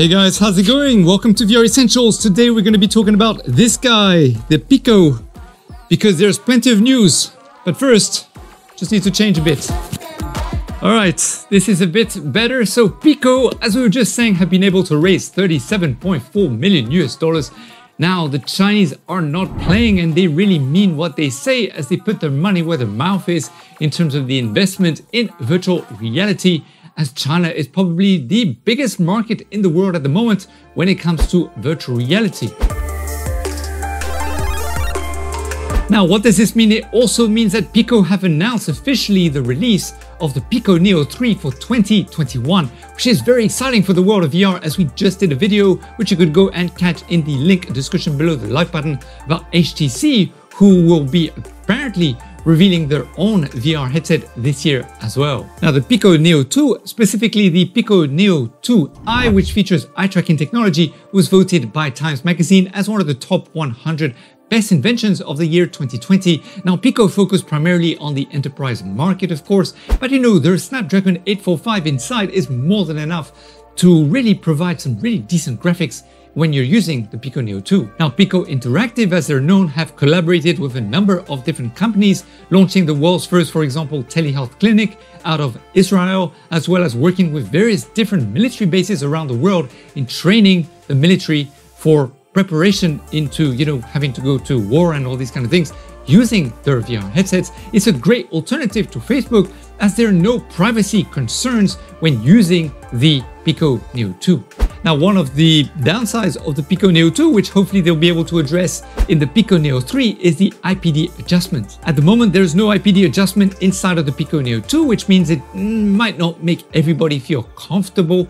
Hey guys, how's it going? Welcome to VR Essentials. Today we're going to be talking about this guy, the Pico, because there's plenty of news. But first, just need to change a bit. All right, this is a bit better. So Pico, as we were just saying, have been able to raise $37.4 million. Now, the Chinese are not playing and they really mean what they say as they put their money where their mouth is in terms of the investment in virtual reality, as China is probably the biggest market in the world at the moment when it comes to virtual reality. Now, what does this mean? It also means that Pico have announced officially the release of the Pico Neo 3 for 2021, which is very exciting for the world of VR, as we just did a video, which you could go and catch in the link description below the like button, about HTC, who will be apparently revealing their own VR headset this year as well. Now, the Pico Neo 2, specifically the Pico Neo 2i, which features eye-tracking technology, was voted by Times Magazine as one of the top 100 best inventions of the year 2020. Now, Pico focused primarily on the enterprise market, of course, but you know, their Snapdragon 845 inside is more than enough to really provide some really decent graphics when you're using the Pico Neo 2. Now, Pico Interactive, as they're known, have collaborated with a number of different companies, launching the world's first, for example, telehealth clinic out of Israel, as well as working with various different military bases around the world in training the military for preparation into, you know, having to go to war and all these kind of things using their VR headsets. It's a great alternative to Facebook, as there are no privacy concerns when using the Pico Neo 2. Now, one of the downsides of the Pico Neo 2, which hopefully they'll be able to address in the Pico Neo 3, is the IPD adjustment. At the moment, there's no IPD adjustment inside of the Pico Neo 2, which means it might not make everybody feel comfortable.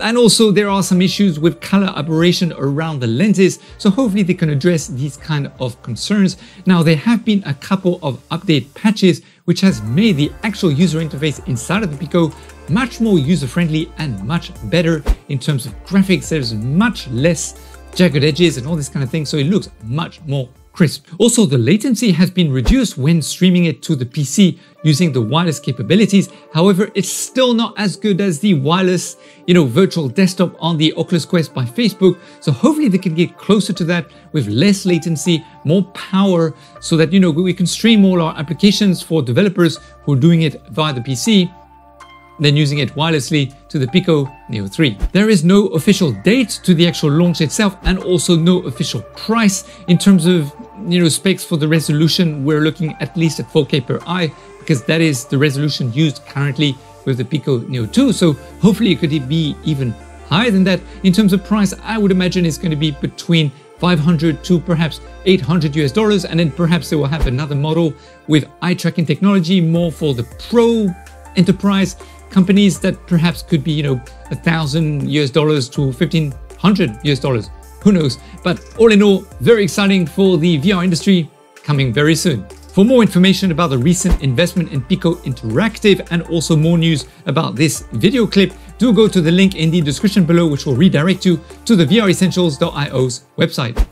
And also there are some issues with color aberration around the lenses, so hopefully they can address these kind of concerns. Now, there have been a couple of update patches which has made the actual user interface inside of the Pico much more user-friendly and much better in terms of graphics. There's much less jagged edges and all this kind of thing, so it looks much more crisp. Also, the latency has been reduced when streaming it to the PC using the wireless capabilities. However, it's still not as good as the wireless, you know, virtual desktop on the Oculus Quest by Facebook. So hopefully they can get closer to that with less latency, more power, so that, you know, we can stream all our applications for developers who are doing it via the PC, then using it wirelessly to the Pico Neo 3. There is no official date to the actual launch itself, and also no official price. In terms of, you know, specs for the resolution, we're looking at least at 4K per eye, because that is the resolution used currently with the Pico Neo 2. So hopefully it could be even higher than that. In terms of price, I would imagine it's going to be between $500 to perhaps $800 US, and then perhaps they will have another model with eye tracking technology more for the pro enterprise companies that perhaps could be, you know, $1,000 US to $1,500 US. Who knows? But all in all, very exciting for the VR industry, coming very soon. For more information about the recent investment in Pico Interactive, and also more news about this video clip, do go to the link in the description below, which will redirect you to the VRessentials.io's website.